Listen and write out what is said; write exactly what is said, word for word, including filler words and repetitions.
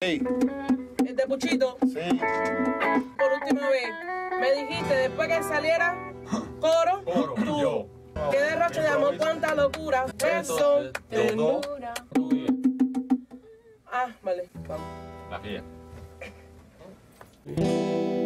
Sí. El de Puchito. Sí. Por última vez, me dijiste después que saliera coro, coro tú. Yo. Oh, que derroche de amor, cuánta locura. Beso, ternura. Ah, vale, vamos. La guía.